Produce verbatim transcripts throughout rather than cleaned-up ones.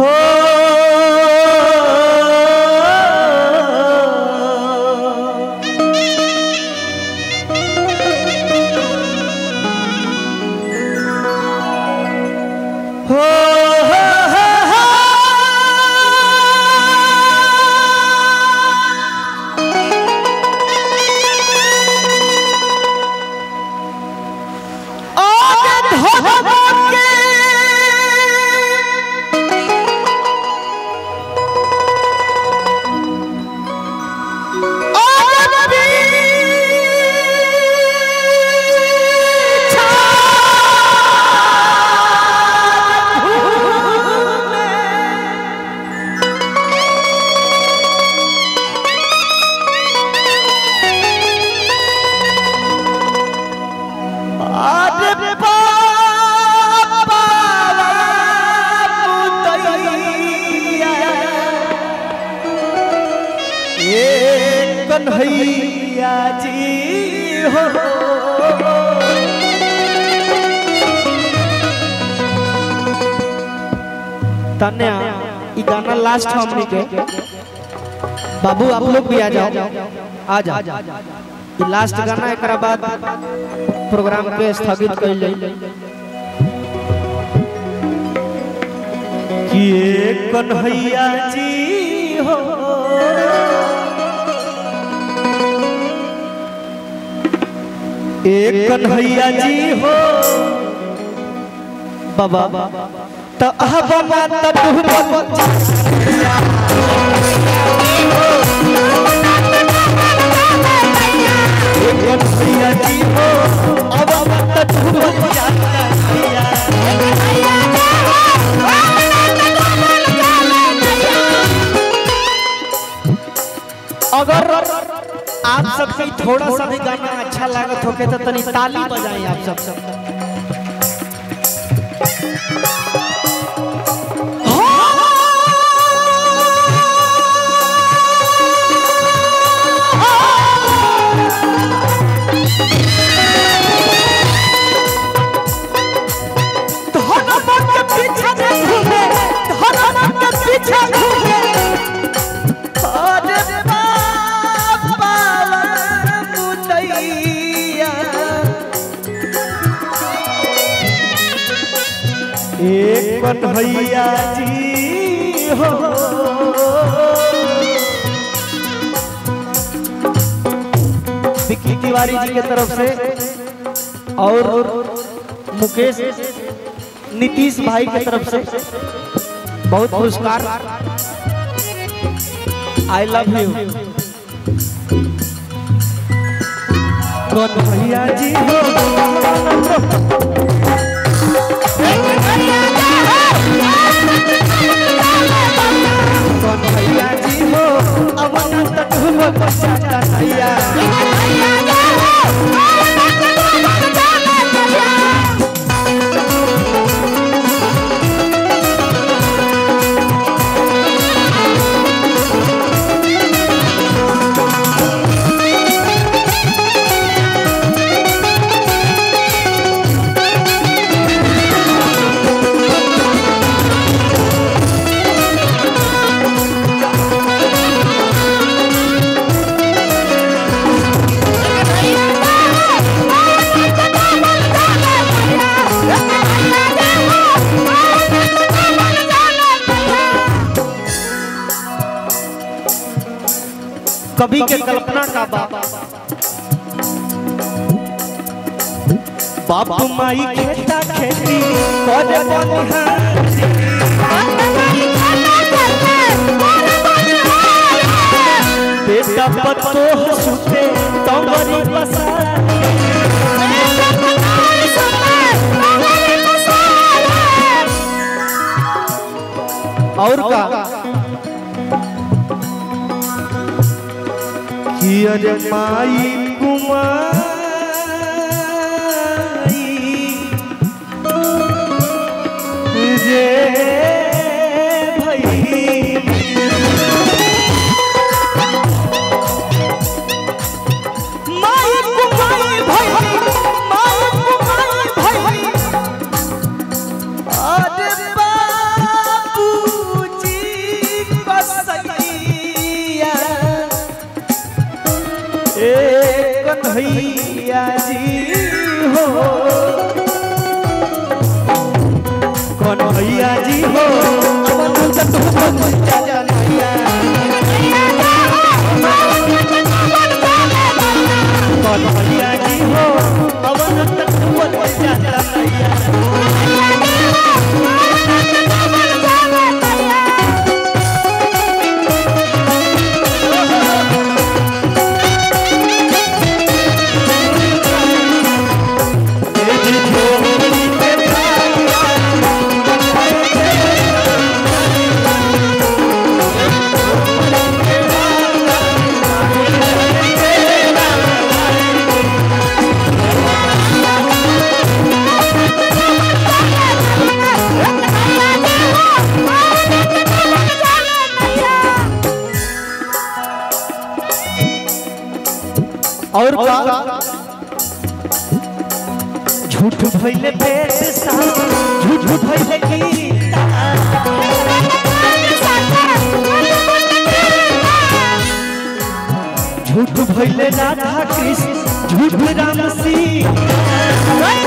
हो कन्हैया जी हो तन्या ई गाना लास्ट हमनी के बाबू आप लोग भी आ जाओ आ जाओ ई लास्ट गाना एकरा बाद प्रोग्राम के स्थगित कर ले कि कन्हैया जी हो एक कन्हैया जी हो बाबा तो बाबा कन्हैया जी हो अगर आप सब से थोड़ा सा भी गाना अच्छा लागत होके तो तनी ताली बजाएं आप सब सब एक कन्हैया जी हो विक्की तिवारी जी के तरफ से और मुकेश नीतीश भाई के तरफ से बहुत पुरस्कार I love you Kanhaiya ji हो कन्हैया जी हो अब तक हो कन्हैया कभी के कल्पना का बाप बाप माई खेता खेती करे बेटा पत्तो सुते तमरी बसारा और का अरे माई कुमारी जे भाई माई कुमारी भाई माई कुमारी भाई अरे बाबू और झूठ भइले भेट साथ झूठ भइले गीता झूठ भइले राधा कृष्ण झूठ राम सीता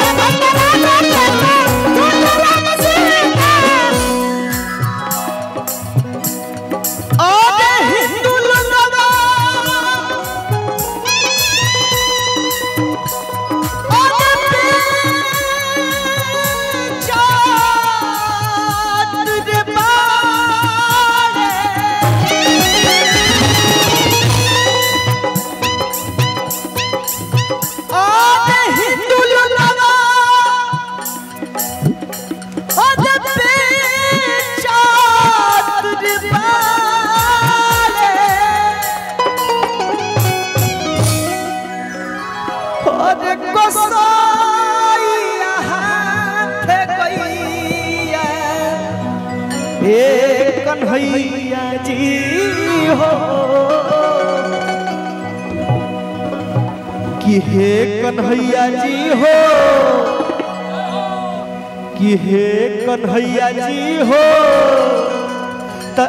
कन्हैया जी हो कि हे कन्हैया जी हो कि हे कन्हैया जी हो कि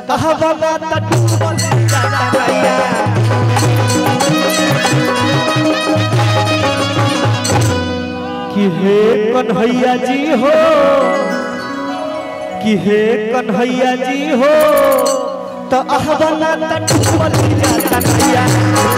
हे कन्हैया जी हो कि हे कन्हैया जी हो तो अहबना तटुवल जाता नैया